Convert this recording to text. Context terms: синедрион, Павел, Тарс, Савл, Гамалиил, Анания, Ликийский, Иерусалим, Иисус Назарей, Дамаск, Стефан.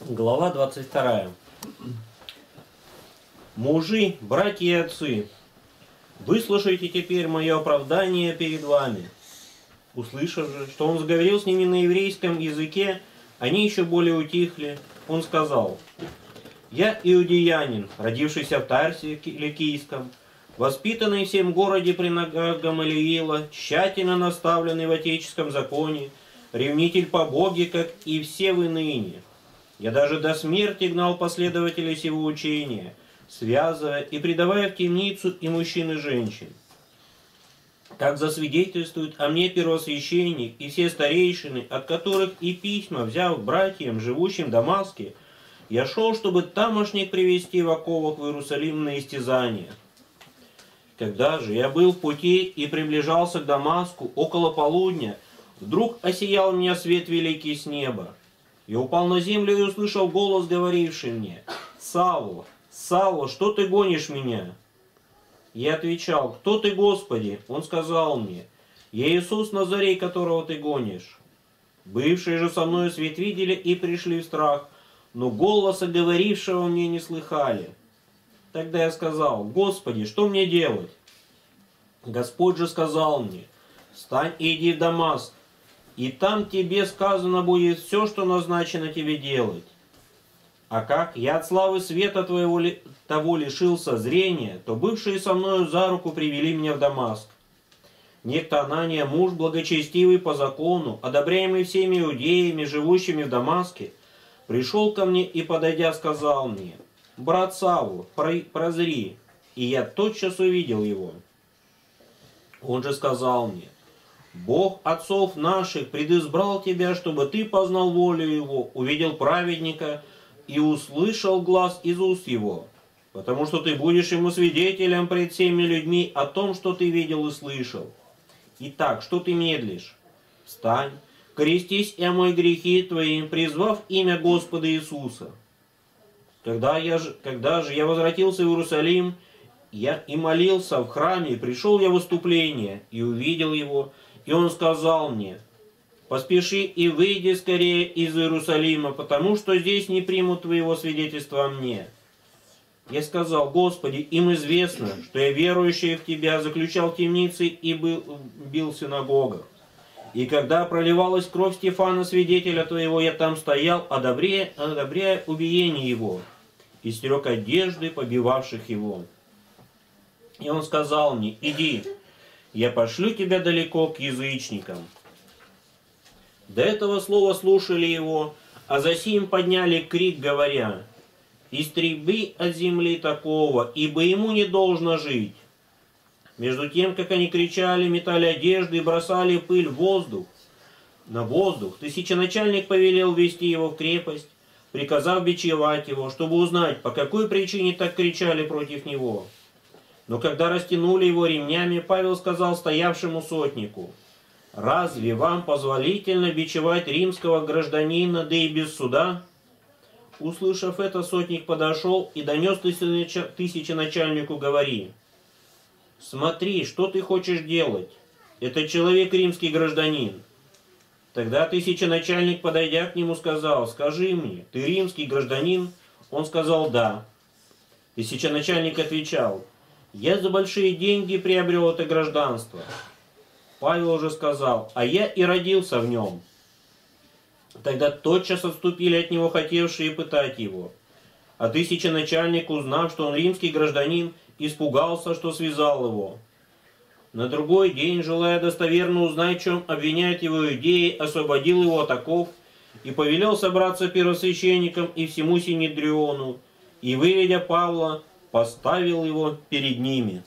Глава 22. Мужи, братья и отцы, выслушайте теперь мое оправдание перед вами. Услышав же, что он заговорил с ними на еврейском языке, они еще более утихли. Он сказал: «Я иудеянин, родившийся в Тарсе Ликийском, воспитанный в сем городе при ногах Гамалиила, тщательно наставленный в отеческом законе, ревнитель по Боге, как и все вы ныне. Я даже до смерти гнал последователей сего учения, связывая и предавая в темницу и мужчин, и женщин. Так засвидетельствуют о мне первосвященник и все старейшины, от которых и письма взяв братьям, живущим в Дамаске, я шел, чтобы тамошних привести в оковах в Иерусалим на истязание. Когда же я был в пути и приближался к Дамаску около полудня, вдруг осиял меня свет великий с неба. Я упал на землю и услышал голос, говоривший мне: «Савл, Савл, что ты гонишь меня?» Я отвечал: «Кто ты, Господи?» Он сказал мне: «Я Иисус Назарей, которого ты гонишь». Бывшие же со мною свет видели и пришли в страх, но голоса говорившего мне не слыхали. Тогда я сказал: «Господи, что мне делать?» Господь же сказал мне: «Встань и иди в Дамаск, и там тебе сказано будет все, что назначено тебе делать». А как я от славы света твоего того лишился зрения, то бывшие со мною за руку привели меня в Дамаск. Некто Анания, муж благочестивый по закону, одобряемый всеми иудеями, живущими в Дамаске, пришел ко мне и, подойдя, сказал мне: «Брат Савл, прозри». И я тотчас увидел его. Он же сказал мне: «Бог отцов наших предизбрал тебя, чтобы ты познал волю его, увидел праведника и услышал глаз из уст его, потому что ты будешь ему свидетелем пред всеми людьми о том, что ты видел и слышал. Итак, что ты медлишь? Встань, крестись и омой грехи твои, призвав имя Господа Иисуса». Когда же я возвратился в Иерусалим, я и молился в храме, и пришел я в выступление, и увидел его, и он сказал мне: «Поспеши и выйди скорее из Иерусалима, потому что здесь не примут твоего свидетельства о мне». Я сказал: «Господи, им известно, что я верующий в тебя заключал в темнице и бил в синагогах. И когда проливалась кровь Стефана, свидетеля твоего, я там стоял, одобряя убиение его, и стерег одежды побивавших его». И он сказал мне: «Иди, я пошлю тебя далеко к язычникам». До этого слова слушали его, а за сим подняли крик, говоря: «Истреби от земли такого, ибо ему не должно жить». Между тем, как они кричали, метали одежды и бросали пыль в воздух, на воздух, тысяченачальник повелел ввести его в крепость, приказав бичевать его, чтобы узнать, по какой причине так кричали против него. Но когда растянули его ремнями, Павел сказал стоявшему сотнику: «Разве вам позволительно бичевать римского гражданина, да и без суда?» Услышав это, сотник подошел и донес тысяченачальнику, говори: «Смотри, что ты хочешь делать? Этот человек римский гражданин». Тогда тысяченачальник, подойдя к нему, сказал: «Скажи мне, ты римский гражданин?» Он сказал: «Да». Тысяченачальник отвечал: «Я за большие деньги приобрел это гражданство». Павел уже сказал: «А я и родился в нем». Тогда тотчас отступили от него хотевшие пытать его. А тысяченачальник, узнав, что он римский гражданин, испугался, что связал его. На другой день, желая достоверно узнать, в чем обвиняют его иудеи, освободил его от оков и повелел собраться первосвященникам и всему синедриону, и, выведя Павла, поставил его перед ними.